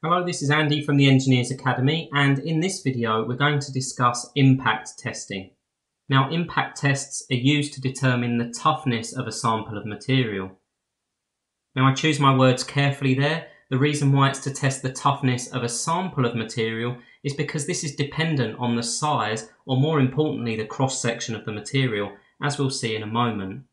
Hello, this is Andy from the Engineers Academy, and in this video we're going to discuss impact testing. Now, impact tests are used to determine the toughness of a sample of material. Now, I choose my words carefully there. The reason why it's to test the toughness of a sample of material is because this is dependent on the size, or more importantly the cross-section of the material, as we'll see in a moment.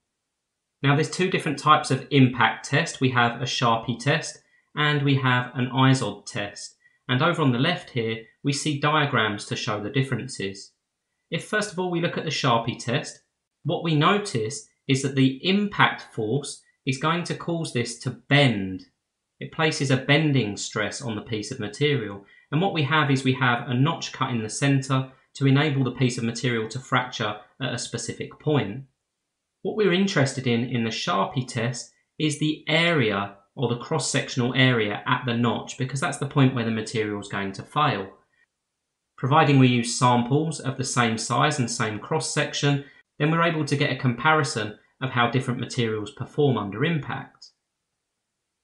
Now, there's two different types of impact test. We have a Charpy test and we have an IZOD test. And over on the left here, we see diagrams to show the differences. If first of all we look at the Charpy test, what we notice is that the impact force is going to cause this to bend. It places a bending stress on the piece of material. And what we have is we have a notch cut in the center to enable the piece of material to fracture at a specific point. What we're interested in the Charpy test is the area, or the cross-sectional area at the notch, because that's the point where the material is going to fail. Providing we use samples of the same size and same cross-section, then we're able to get a comparison of how different materials perform under impact.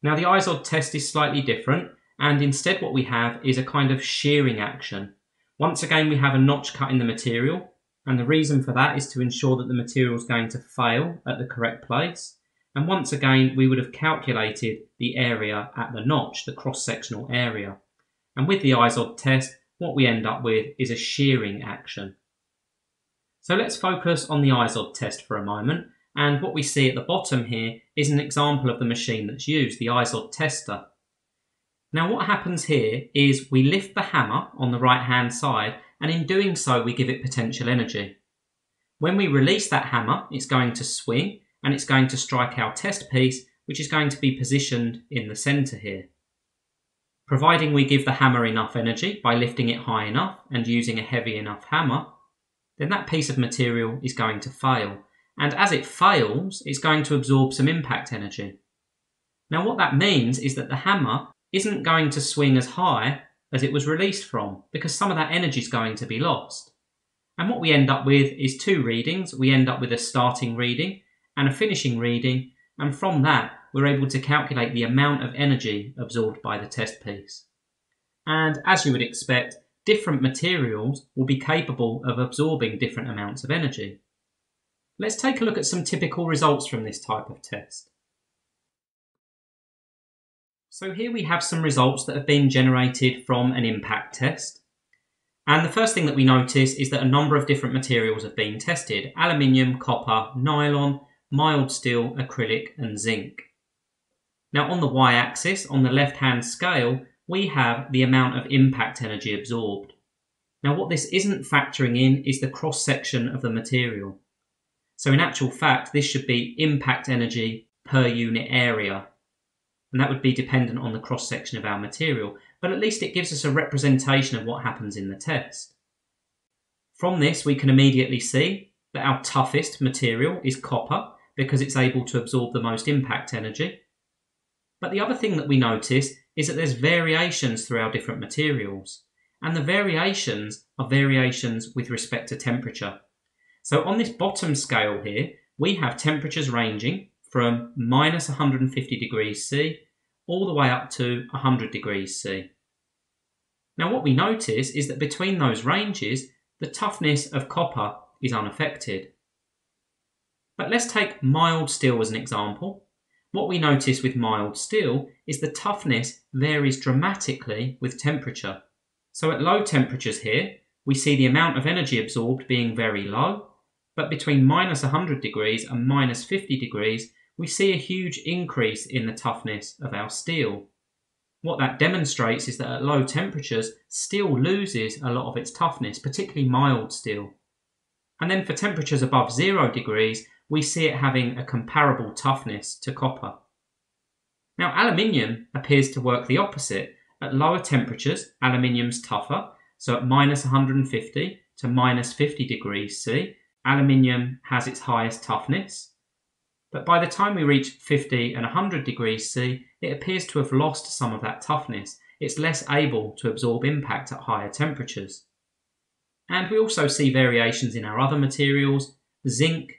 Now, the IZOD test is slightly different, and instead what we have is a kind of shearing action. Once again we have a notch cut in the material, and the reason for that is to ensure that the material is going to fail at the correct place. And once again, we would have calculated the area at the notch, the cross-sectional area. And with the IZOD test, what we end up with is a shearing action. So let's focus on the IZOD test for a moment. And what we see at the bottom here is an example of the machine that's used, the IZOD tester. Now, what happens here is we lift the hammer on the right-hand side, and in doing so, we give it potential energy. When we release that hammer, it's going to swing, and it's going to strike our test piece, which is going to be positioned in the centre here. Providing we give the hammer enough energy by lifting it high enough and using a heavy enough hammer, then that piece of material is going to fail. And as it fails, it's going to absorb some impact energy. Now, what that means is that the hammer isn't going to swing as high as it was released from, because some of that energy is going to be lost. And what we end up with is two readings. We end up with a starting reading and a finishing reading, and from that we're able to calculate the amount of energy absorbed by the test piece. And as you would expect, different materials will be capable of absorbing different amounts of energy. Let's take a look at some typical results from this type of test. So here we have some results that have been generated from an impact test. And the first thing that we notice is that a number of different materials have been tested: aluminium, copper, nylon, mild steel, acrylic and zinc. Now, on the y-axis, on the left-hand scale, we have the amount of impact energy absorbed. Now, what this isn't factoring in is the cross-section of the material. So in actual fact, this should be impact energy per unit area, and that would be dependent on the cross-section of our material, but at least it gives us a representation of what happens in the test. From this, we can immediately see that our toughest material is copper, because it's able to absorb the most impact energy. But the other thing that we notice is that there's variations through our different materials, and the variations are variations with respect to temperature. So on this bottom scale here, we have temperatures ranging from minus 150 degrees C all the way up to 100 degrees C. Now, what we notice is that between those ranges, the toughness of copper is unaffected. But let's take mild steel as an example. What we notice with mild steel is the toughness varies dramatically with temperature. So at low temperatures here, we see the amount of energy absorbed being very low, but between minus 100 degrees and minus 50 degrees, we see a huge increase in the toughness of our steel. What that demonstrates is that at low temperatures, steel loses a lot of its toughness, particularly mild steel. And then for temperatures above 0 degrees, we see it having a comparable toughness to copper. Now, aluminium appears to work the opposite. At lower temperatures, aluminium's tougher, so at minus 150 to minus 50 degrees C, aluminium has its highest toughness. But by the time we reach 50 and 100 degrees C, it appears to have lost some of that toughness. It's less able to absorb impact at higher temperatures. And we also see variations in our other materials, zinc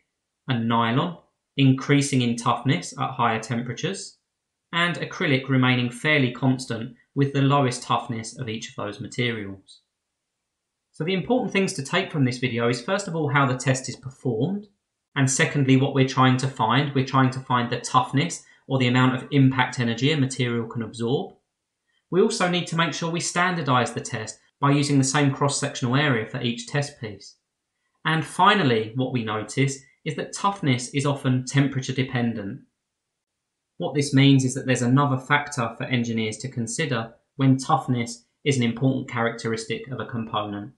and nylon, increasing in toughness at higher temperatures, and acrylic remaining fairly constant with the lowest toughness of each of those materials. So the important things to take from this video is, first of all, how the test is performed, and secondly, what we're trying to find. We're trying to find the toughness or the amount of impact energy a material can absorb. We also need to make sure we standardise the test by using the same cross-sectional area for each test piece. And finally, what we notice is that toughness is often temperature dependent. What this means is that there's another factor for engineers to consider when toughness is an important characteristic of a component.